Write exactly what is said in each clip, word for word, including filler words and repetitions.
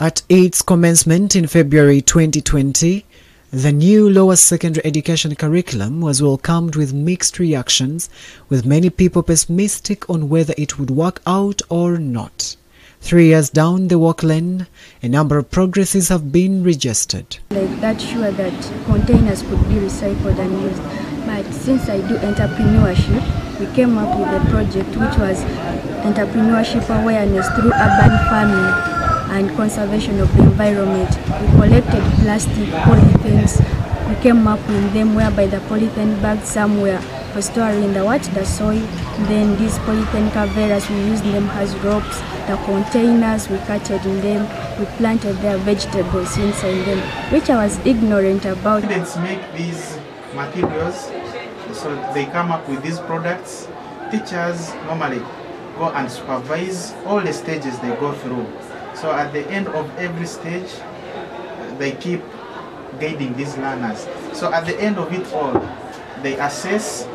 At its commencement in February twenty twenty, the new lower secondary education curriculum was welcomed with mixed reactions, with many people pessimistic on whether it would work out or not. Three years down the walk lane, a number of progresses have been registered. Like that sure that containers could be recycled and used. But since I do entrepreneurship, we came up with a project which was entrepreneurship awareness through urban farming and conservation of the environment. We collected plastic polythenes. We came up with them whereby the polythene bags some were for storing the what? The soil. Then these polythene covers, we used them as ropes. The containers, we cutted in them. We planted their vegetables inside them, which I was ignorant about. Students make these materials, so they come up with these products. Teachers normally go and supervise all the stages they go through. So at the end of every stage, they keep guiding these learners. So at the end of it all, they assess,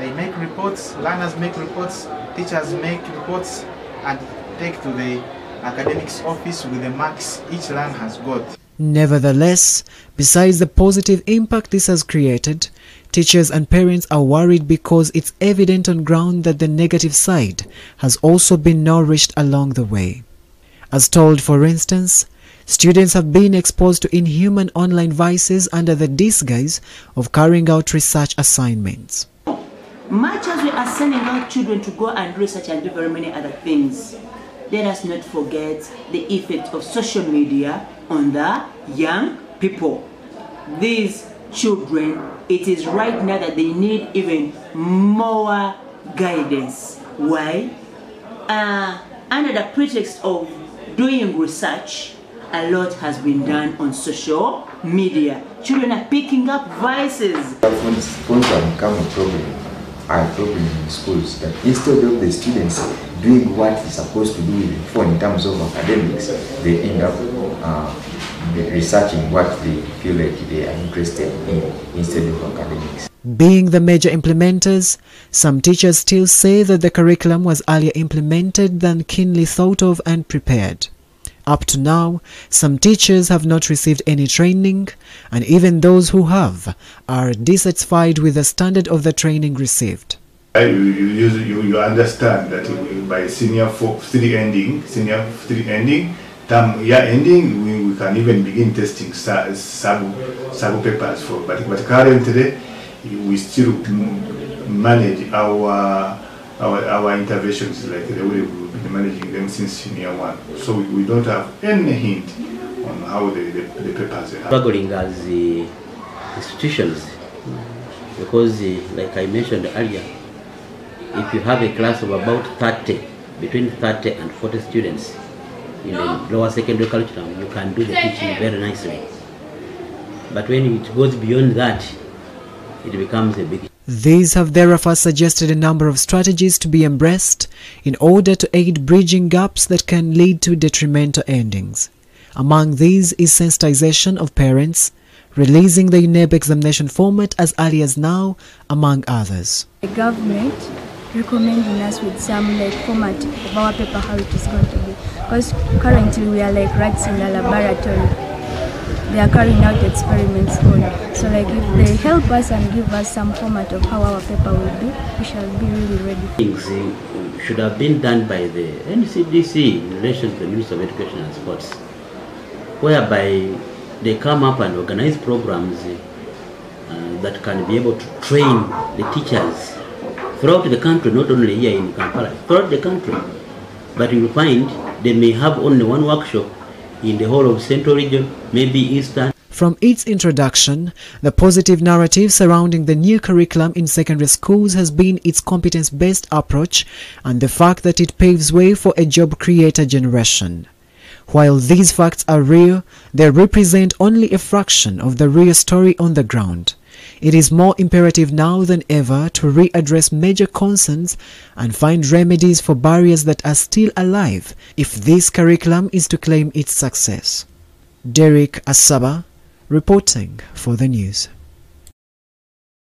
they make reports, learners make reports, teachers make reports, and take to the academics office with the marks each learner has got. Nevertheless, besides the positive impact this has created, teachers and parents are worried because it's evident on ground that the negative side has also been nourished along the way. As told, for instance, students have been exposed to inhuman online vices under the disguise of carrying out research assignments. Much as we are sending our children to go and research and do very many other things, let us not forget the effect of social media on the young people. These children, it is right now that they need even more guidance. Why? Uh, under the pretext of doing research, a lot has been done on social media. Children are picking up vices. When schools have become a problem, are a problem in schools, that instead of the students doing what they're supposed to do with the phone in terms of academics, they end up uh, researching what they feel like they are interested in instead of academics. Being the major implementers, some teachers still say that the curriculum was earlier implemented than keenly thought of and prepared. Up to now, some teachers have not received any training, and even those who have are dissatisfied with the standard of the training received. You, you, you, you understand that by senior four, three ending, senior three ending, term year ending, we, we can even begin testing sub, sub papers for. But, but currently, we still manage our, our, our interventions like the way we've been managing them since senior one. So we, we don't have any hint on how the, the, the papers are. Struggling as the institutions, because like I mentioned earlier, if you have a class of about thirty, between thirty and forty students in the lower secondary curriculum, you can do the teaching very nicely. But when it goes beyond that, it becomes a big issue. These have therefore suggested a number of strategies to be embraced in order to aid bridging gaps that can lead to detrimental endings. Among these is sensitization of parents, releasing the U N E B examination format as early as now, among others. The government recommending us with some like format of our paper, how it is going to be, because currently we are like rats in a laboratory. They are carrying out experiments on. So like if they help us and give us some format of how our paper will be, we shall be really ready. Things should have been done by the N C D C in relation to the Ministry of Education and Sports, whereby they come up and organize programs uh, that can be able to train the teachers throughout the country, not only here in Kampala, throughout the country. But you find they may have only one workshop in the whole of Central Region, maybe Eastern. From its introduction, the positive narrative surrounding the new curriculum in secondary schools has been its competence-based approach and the fact that it paves way for a job creator generation. While these facts are real, they represent only a fraction of the real story on the ground. It is more imperative now than ever to readdress major concerns and find remedies for barriers that are still alive if this curriculum is to claim its success. Derek Asaba, reporting for the news.